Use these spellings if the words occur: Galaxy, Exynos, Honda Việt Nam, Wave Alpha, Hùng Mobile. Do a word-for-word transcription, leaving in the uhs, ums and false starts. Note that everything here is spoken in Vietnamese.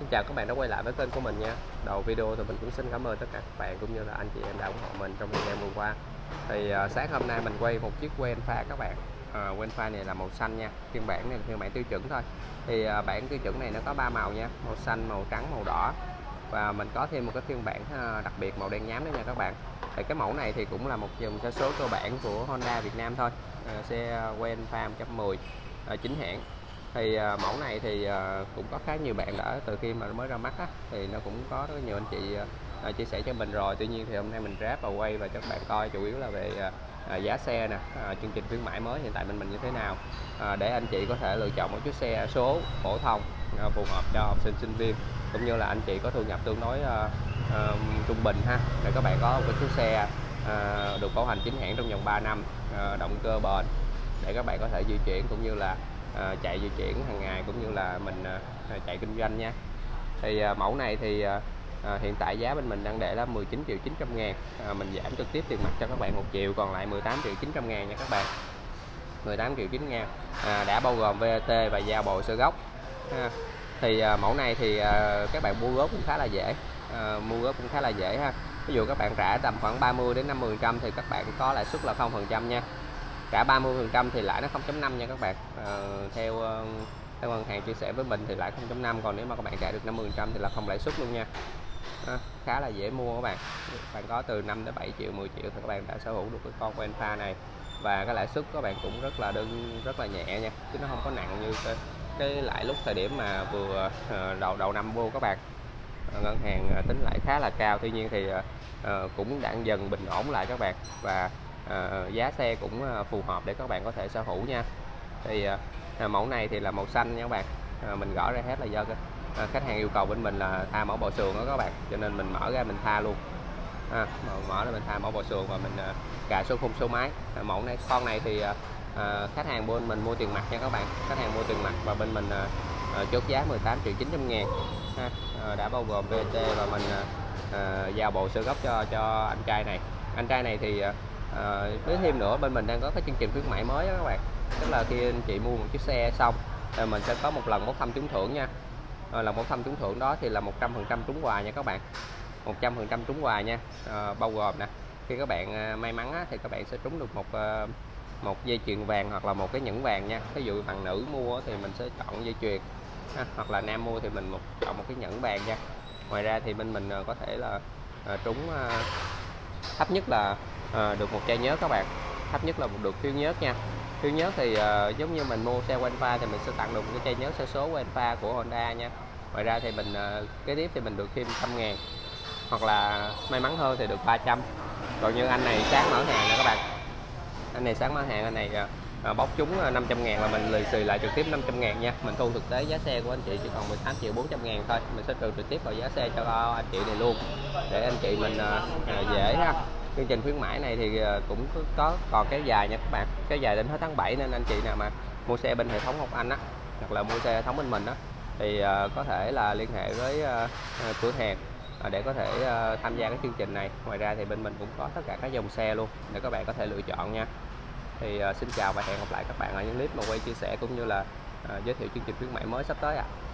Xin chào các bạn đã quay lại với kênh của mình nha. Đầu video thì mình cũng xin cảm ơn tất cả các bạn cũng như là anh chị em đã ủng hộ mình trong thời gian vừa qua. Thì uh, sáng hôm nay mình quay một chiếc Wave Alpha các bạn. uh, Wave Alpha này là màu xanh nha, phiên bản này phiên bản tiêu chuẩn thôi. Thì uh, bản tiêu chuẩn này nó có ba màu nha, màu xanh, màu trắng, màu đỏ. Và mình có thêm một cái phiên bản uh, đặc biệt màu đen nhám nữa nha các bạn. Thì cái mẫu này thì cũng là một dòng xe số cơ bản của Honda Việt Nam thôi. uh, Xe Wave Alpha một trăm mười uh, chính hãng. Thì uh, mẫu này thì uh, cũng có khá nhiều bạn đã từ khi mà mới ra mắt á, thì nó cũng có rất nhiều anh chị uh, chia sẻ cho mình rồi. Tuy nhiên thì hôm nay mình ráp và quay và cho các bạn coi chủ yếu là về uh, giá xe nè, uh, chương trình khuyến mãi mới hiện tại mình mình như thế nào, uh, để anh chị có thể lựa chọn một chiếc xe số phổ thông uh, phù hợp cho học sinh sinh viên cũng như là anh chị có thu nhập tương đối uh, uh, trung bình ha, để các bạn có một chiếc xe uh, được bảo hành chính hãng trong vòng ba năm, uh, động cơ bền để các bạn có thể di chuyển cũng như là À, chạy di chuyển hàng ngày cũng như là mình à, chạy kinh doanh nha. Thì à, mẫu này thì à, hiện tại giá bên mình đang để là mười chín triệu chín trăm ngàn, à, mình giảm trực tiếp tiền mặt cho các bạn một triệu, còn lại mười tám triệu chín trăm ngàn nha các bạn. Mười tám triệu chín trăm ngàn à, đã bao gồm vê a tê và gia bộ sơ gốc ha. Thì à, mẫu này thì à, các bạn mua góp cũng khá là dễ, à, mua góp cũng khá là dễ ha. Ví dụ các bạn trả tầm khoảng ba mươi đến năm mươi phần trăm thì các bạn có lãi suất là không phần trăm nha, cả ba mươi phần trăm thì lãi nó không phẩy năm nha các bạn. À, theo theo ngân hàng chia sẻ với mình thì lãi không phẩy năm, còn nếu mà các bạn trả được năm mươi phần trăm thì là không lãi suất luôn nha. À, khá là dễ mua các bạn. Bạn có từ năm đến bảy triệu, mười triệu thì các bạn đã sở hữu được cái con Wave Alpha này, và cái lãi suất các bạn cũng rất là đơn rất là nhẹ nha, chứ nó không có nặng như cái, cái lãi lúc thời điểm mà vừa đầu đầu năm vô các bạn. Ngân hàng tính lãi khá là cao, tuy nhiên thì à, cũng đang dần bình ổn lại các bạn, và À, giá xe cũng phù hợp để các bạn có thể sở hữu nha. Thì à, mẫu này thì là màu xanh nha các bạn. à, Mình gõ ra hết là do cái, à, khách hàng yêu cầu bên mình là tha mẫu bò sườn đó các bạn, cho nên mình mở ra mình tha luôn. à, Mở ra mình tha mẫu bò sườn và mình à, cài số khung số máy. à, Mẫu này con này thì à, khách hàng bên mình mua tiền mặt nha các bạn. Khách hàng mua tiền mặt và bên mình à, à, chốt giá mười tám triệu chín trăm ngàn ha. À, đã bao gồm vê a tê và mình à, giao bộ sơ gốc cho cho anh trai này. Anh trai này thì à, À, với thêm nữa bên mình đang có cái chương trình khuyến mãi mới đó các bạn, tức là khi anh chị mua một chiếc xe xong thì mình sẽ có một lần bốc thăm trúng thưởng nha. à, Lần bốc thăm trúng thưởng đó thì là một trăm phần trăm trúng quà nha các bạn, một trăm phần trăm trúng quà nha. à, Bao gồm nè, khi các bạn may mắn á, thì các bạn sẽ trúng được một một dây chuyền vàng hoặc là một cái nhẫn vàng nha. Ví dụ bạn nữ mua thì mình sẽ chọn dây chuyền ha, hoặc là nam mua thì mình một, chọn một cái nhẫn vàng nha. Ngoài ra thì bên mình có thể là à, trúng à, thấp nhất là À, được một chai nhớt các bạn, thấp nhất là được phiếu nhớt nha. Phiếu nhớt thì à, giống như mình mua xe Wave Alpha thì mình sẽ tặng được một cái chai nhớt xe số Wave Alpha của Honda nha. Ngoài ra thì mình à, kế tiếp thì mình được thêm một trăm ngàn, hoặc là may mắn hơn thì được ba trăm. Còn như anh này sáng mở hàng nha các bạn, anh này sáng mở hàng, anh này à, bóc trúng năm trăm ngàn là mình lì xì lại trực tiếp năm trăm ngàn nha. Mình thu thực tế giá xe của anh chị chỉ còn mười tám triệu bốn trăm ngàn thôi, mình sẽ trừ trực tiếp vào giá xe cho anh chị này luôn, để anh chị mình à, à, dễ ha. Chương trình khuyến mãi này thì cũng có còn kéo dài nha các bạn, kéo dài đến hết tháng bảy, nên anh chị nào mà mua xe bên hệ thống Ngọc Anh á, hoặc là mua xe hệ thống bên mình á, thì có thể là liên hệ với cửa hàng để có thể tham gia cái chương trình này. Ngoài ra thì bên mình cũng có tất cả các dòng xe luôn để các bạn có thể lựa chọn nha. Thì xin chào và hẹn gặp lại các bạn ở những clip mà quay chia sẻ cũng như là giới thiệu chương trình khuyến mãi mới sắp tới ạ. À.